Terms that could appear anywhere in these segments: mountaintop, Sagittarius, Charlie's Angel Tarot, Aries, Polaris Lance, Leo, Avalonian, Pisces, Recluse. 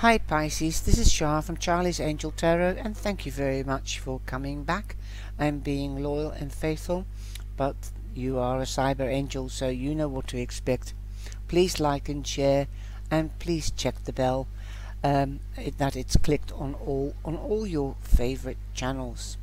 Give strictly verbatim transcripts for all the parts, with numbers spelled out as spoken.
Hi Pisces, this is Char from Charlie's Angel Tarot, and thank you very much for coming back and being loyal and faithful. But you are a cyber angel, so you know what to expect. Please like and share, and please check the bell um, it, that it's clicked on all on all your favorite channels.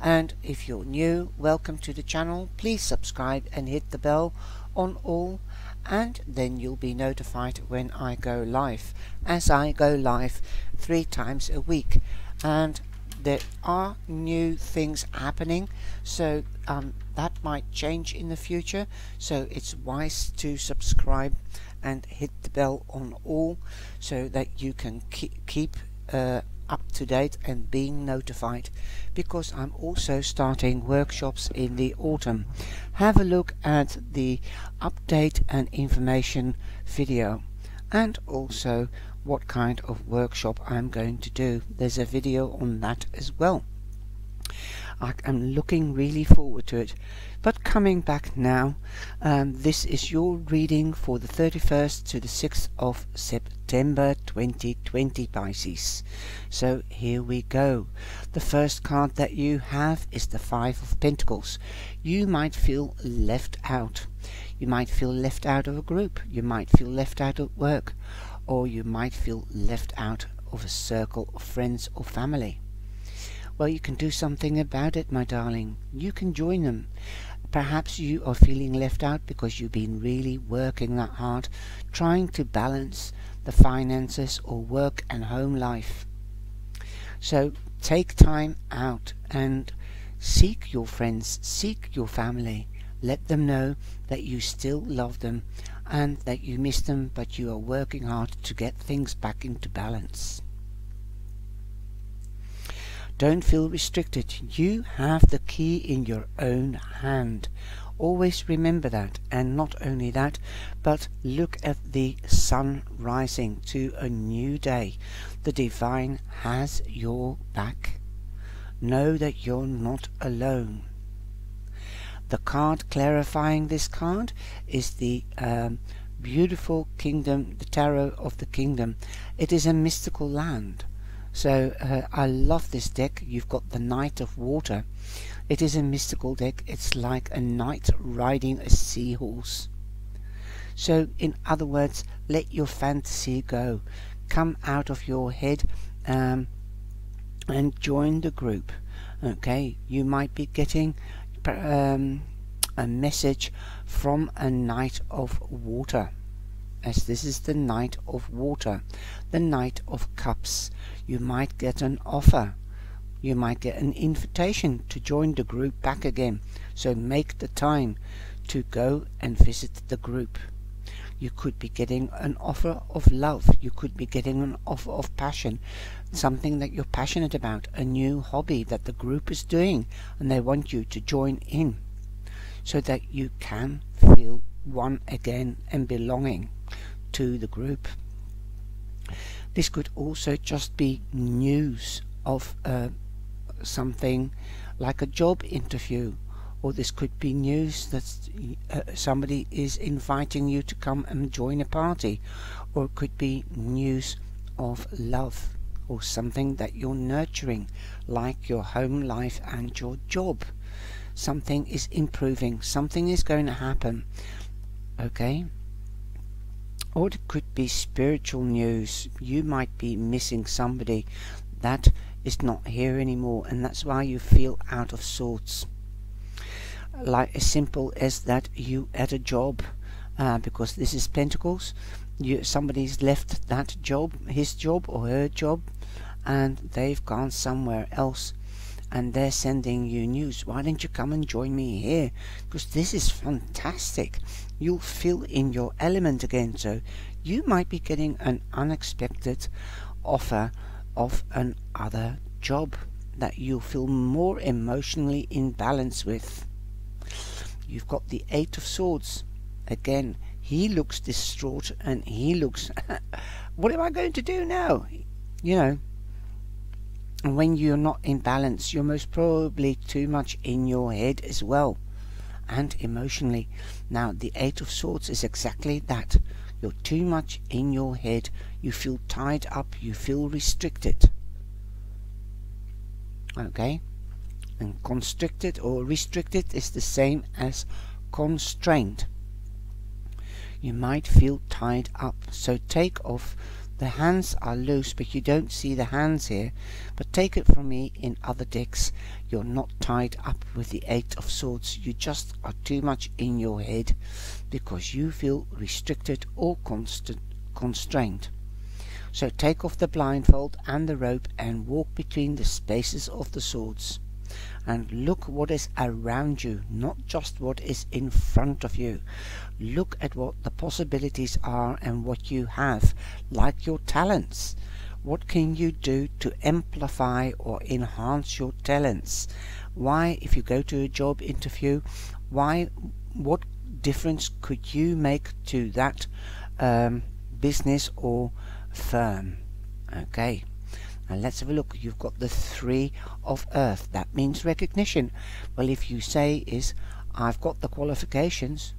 And if you're new, welcome to the channel. Please subscribe and hit the bell on all, and then you'll be notified when I go live, as I go live three times a week, and there are new things happening, so um, that might change in the future, so it's wise to subscribe and hit the bell on all so that you can keep keep uh, up to date and being notified, because I'm also starting workshops in the autumn. Have a look at the update and information video, and also what kind of workshop I'm going to do. There's a video on that as well. I am looking really forward to it. But coming back now, um, this is your reading for the thirty-first to the sixth of September twenty twenty, Pisces. So here we go. The first card that you have is the Five of Pentacles. You might feel left out. You might feel left out of a group. You might feel left out at work. Or you might feel left out of a circle of friends or family. Well, you can do something about it, my darling. You can join them. Perhaps you are feeling left out because you've been really working that hard, trying to balance the finances or work and home life. So take time out and seek your friends, seek your family. Let them know that you still love them and that you miss them, but you are working hard to get things back into balance. Don't feel restricted. You have the key in your own hand. Always remember that. And not only that, but look at the sun rising to a new day. The divine has your back. Know that you're not alone. The card clarifying this card is the um, beautiful kingdom, the tarot of the kingdom. It is a mystical land. So uh, I love this deck. You've got the Knight of Water. It is a mystical deck. It's like a knight riding a seahorse. So in other words, let your fantasy go. Come out of your head um, and join the group. Okay, you might be getting um, a message from a Knight of Water, as this is the Knight of Water, the Knight of Cups. You might get an offer. You might get an invitation to join the group back again. So make the time to go and visit the group. You could be getting an offer of love. You could be getting an offer of passion, something that you're passionate about, a new hobby that the group is doing, and they want you to join in so that you can feel one again and belonging to the group. This could also just be news of uh, something like a job interview, or this could be news that uh, somebody is inviting you to come and join a party, or it could be news of love or something that you're nurturing, like your home life and your job. Something is improving, something is going to happen, okay? Or it could be spiritual news. You might be missing somebody that is not here anymore, and that's why you feel out of sorts. Like as simple as that, you at a job, uh, because this is Pentacles, you, somebody's left that job, his job or her job, and they've gone somewhere else, and they're sending you news. Why don't you come and join me here? Because this is fantastic. You'll feel in your element again. So you might be getting an unexpected offer of another job that you'll feel more emotionally in balance with. You've got the Eight of Swords. Again, he looks distraught, and he looks, what am I going to do now? You know, and when you're not in balance, you're most probably too much in your head as well, and emotionally. Now the Eight of Swords is exactly that. You're too much in your head. You feel tied up. You feel restricted. Okay? And constricted or restricted is the same as constrained. You might feel tied up. So take off. The hands are loose, but you don't see the hands here. But take it from me, in other decks, you're not tied up with the Eight of Swords. You just are too much in your head because you feel restricted or constant, constrained. So take off the blindfold and the rope and walk between the spaces of the swords. And look what is around you, not just what is in front of you. Look at what the possibilities are and what you have, like your talents. What can you do to amplify or enhance your talents? Why, if you go to a job interview, why, what difference could you make to that um, business or firm? Okay. And let's have a look. You've got the Three of Earth. That means recognition. Well, if you say is, I've got the qualifications,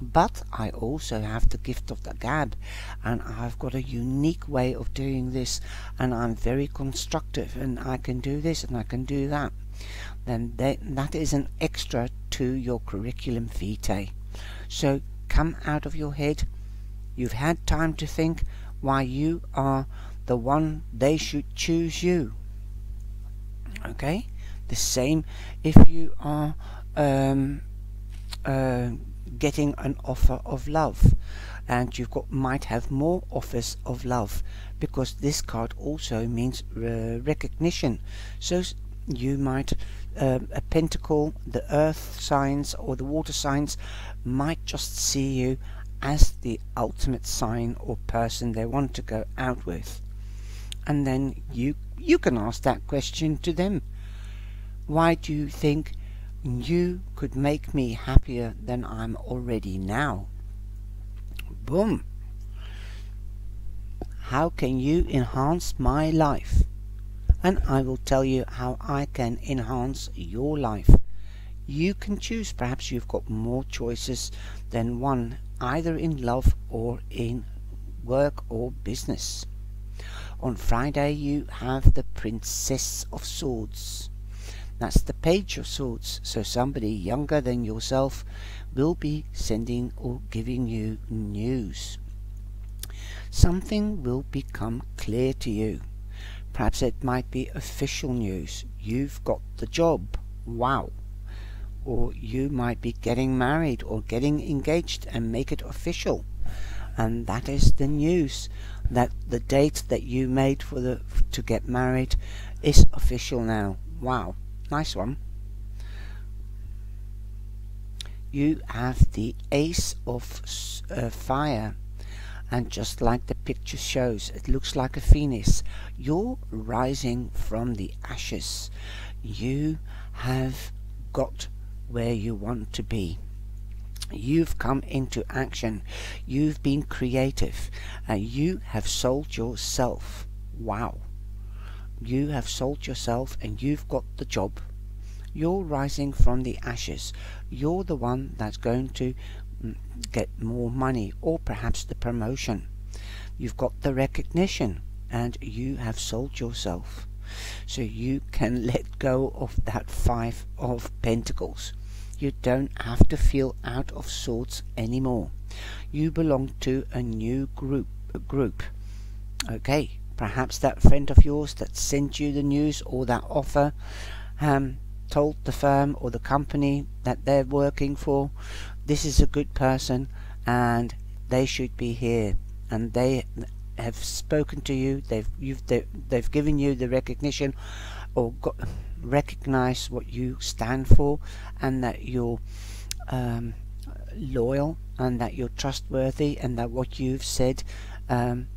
but I also have the gift of the gab, and I've got a unique way of doing this, and I'm very constructive, and I can do this, and I can do that, then that is an extra to your curriculum vitae. So come out of your head. You've had time to think why you are the one they should choose you. Okay, the same if you are um, uh, getting an offer of love, and you've got might have more offers of love, because this card also means uh, recognition. So you might uh, a pentacle, the earth signs or the water signs might just see you as the ultimate sign or person they want to go out with. And then you you can ask that question to them. Why do you think you could make me happier than I'm already now? Boom! How can you enhance my life? And I will tell you how I can enhance your life. You can choose. Perhaps you've got more choices than one, either in love or in work or business. On Friday you have the Princess of Swords. That's the Page of Swords. So somebody younger than yourself will be sending or giving you news. Something will become clear to you. Perhaps it might be official news. You've got the job. Wow. Or you might be getting married or getting engaged and make it official. And that is the news, that the date that you made for the to get married is official now. Wow, nice one. You have the Ace of uh, Fire, and just like the picture shows, it looks like a phoenix. You're rising from the ashes. You have got where you want to be. You've come into action. You've been creative, and you have sold yourself. Wow. You have sold yourself, and you've got the job. You're rising from the ashes. You're the one that's going to get more money, or perhaps the promotion. You've got the recognition, and you have sold yourself. So you can let go of that Five of Pentacles. You don't have to feel out of sorts anymore. You belong to a new group. A group. Okay, perhaps that friend of yours that sent you the news or that offer um, told the firm or the company that they're working for, this is a good person and they should be here. And they have spoken to you. They've you've they, they've given you the recognition, or got, recognize what you stand for, and that you're um, loyal, and that you're trustworthy, and that what you've said um,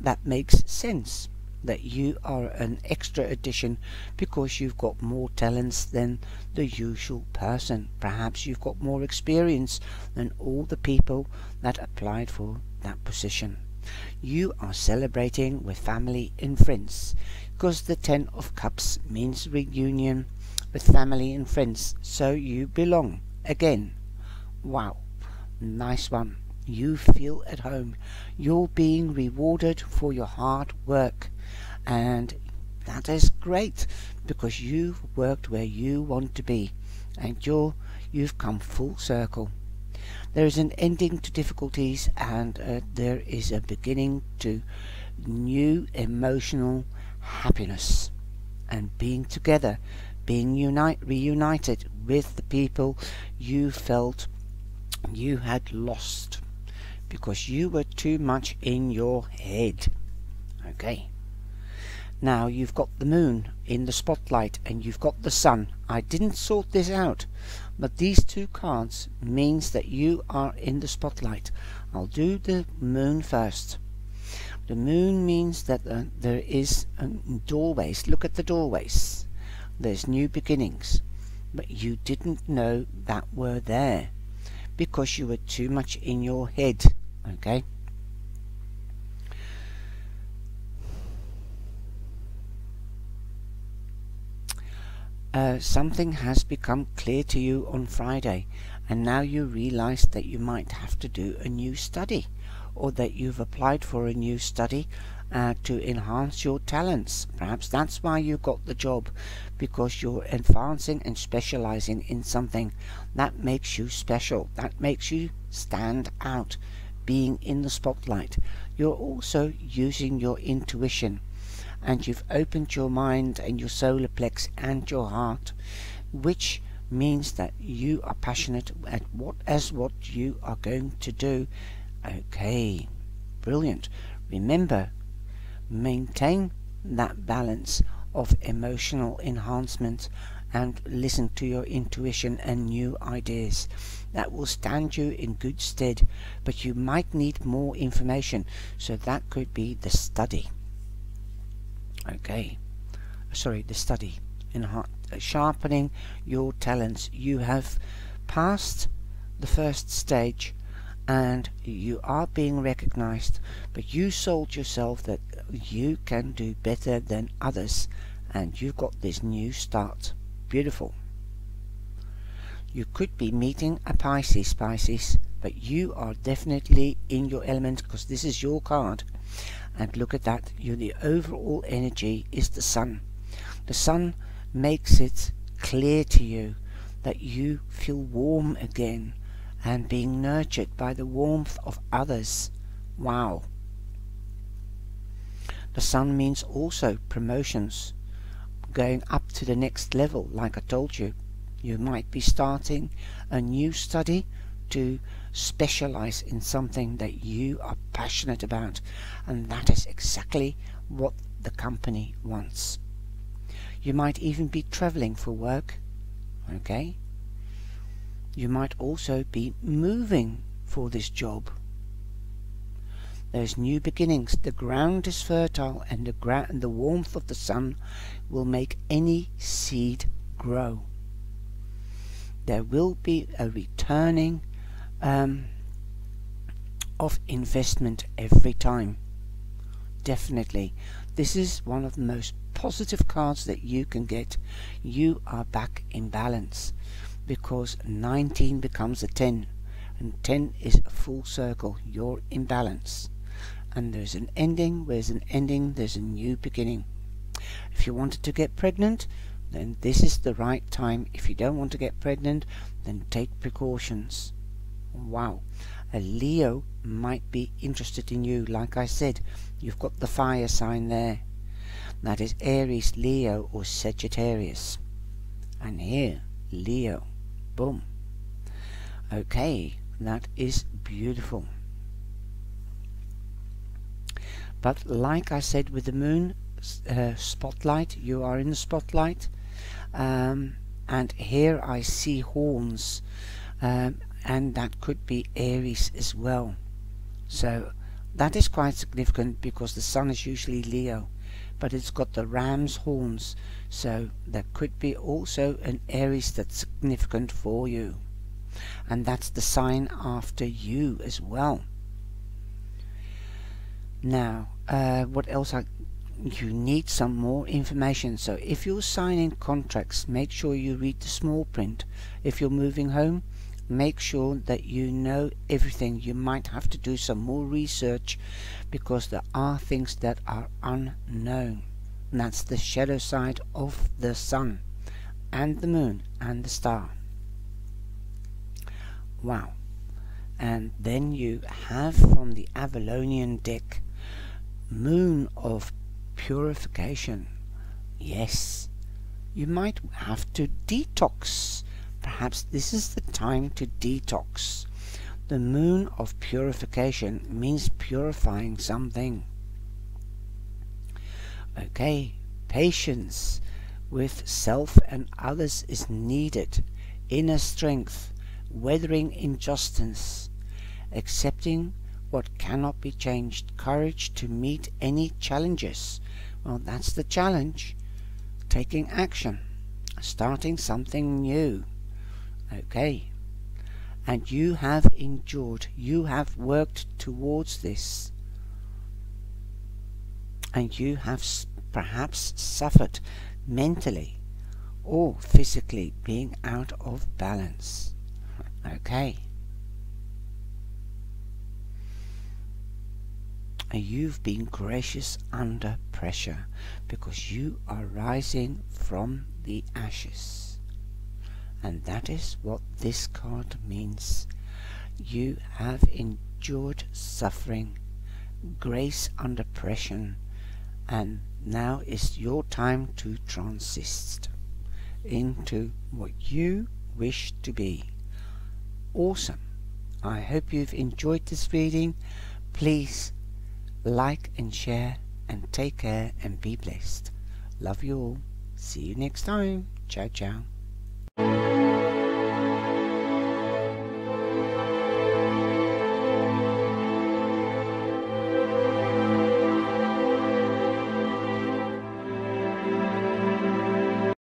that makes sense, that you are an extra addition because you've got more talents than the usual person. Perhaps you've got more experience than all the people that applied for that position. You are celebrating with family and friends, because the Ten of Cups means reunion with family and friends. So you belong again. Wow, nice one. you feel at home. You're being rewarded for your hard work, and that is great, because you've worked where you want to be, and you're you've come full circle. There is an ending to difficulties, and uh, there is a beginning to new emotional happiness and being together, being unite reunited with the people you felt you had lost because you were too much in your head. Okay, now you've got the moon in the spotlight and you've got the sun. I didn't sort this out, but these two cards means that you are in the spotlight. I'll do the moon first. The moon means that uh, there is um, doorways. Look at the doorways. There's new beginnings, but you didn't know that were there because you were too much in your head. Okay. Uh, something has become clear to you on Friday, and now you realize that you might have to do a new study, or that you've applied for a new study uh, to enhance your talents. Perhaps that's why you got the job, because you're advancing and specializing in something. That makes you special. That makes you stand out, being in the spotlight. You're also using your intuition, and you've opened your mind and your solar plexus and your heart, which means that you are passionate at what as what you are going to do. Okay, brilliant. Remember, maintain that balance of emotional enhancement and listen to your intuition and new ideas. That will stand you in good stead, but you might need more information, so that could be the study. Okay, sorry, the study. Enhance, sharpening your talents. You have passed the first stage, and you are being recognized, but you sold yourself that you can do better than others, and you've got this new start. Beautiful. You could be meeting a Pisces, Pisces, but you are definitely in your element because this is your card. And look at that, you, the overall energy is the sun. The sun makes it clear to you that you feel warm again, and being nurtured by the warmth of others. Wow. The sun means also promotions, going up to the next level. Like I told you, you might be starting a new study to specialize in something that you are passionate about, and that is exactly what the company wants. You might even be traveling for work. Okay. You might also be moving for this job. There's new beginnings. The ground is fertile, and the ground, the warmth of the sun will make any seed grow. There will be a returning um, of investment every time. Definitely. This is one of the most positive cards that you can get. You are back in balance, because nineteen becomes a ten, and ten is a full circle. You're in balance, and there's an ending. There's an ending, there's a new beginning. If you wanted to get pregnant, then this is the right time. If you don't want to get pregnant, then take precautions. Wow. A Leo might be interested in you. Like I said, you've got the fire sign there. That is Aries, Leo, or Sagittarius. And here, Leo. Boom. Okay, that is beautiful. But like I said, with the moon uh, spotlight, you are in the spotlight, um, and here I see horns, um, and that could be Aries as well. So that is quite significant, because the sun is usually Leo, but it's got the ram's horns, so there could be also an Aries that's significant for you, and that's the sign after you as well. Now uh, what else? I, you need some more information, so if you're signing contracts, make sure you read the small print. If you're moving home, make sure that you know everything. You might have to do some more research because there are things that are unknown. And that's the shadow side of the sun and the moon and the star. Wow. And then you have from the Avalonian deck, Moon of Purification. Yes, you might have to detox. Perhaps this is the time to detox. The Moon of Purification means purifying something. Okay, patience with self and others is needed. Inner strength, weathering injustice, accepting what cannot be changed, courage to meet any challenges. Well, that's the challenge. Taking action, starting something new. Okay, and you have endured, you have worked towards this, and you have perhaps suffered mentally or physically, being out of balance. Okay, and you've been gracious under pressure because you are rising from the ashes. And that is what this card means. You have endured suffering, grace under pressure, and now is your time to transist into what you wish to be. Awesome. I hope you've enjoyed this reading. Please like and share, and take care and be blessed. Love you all. See you next time. Ciao, ciao.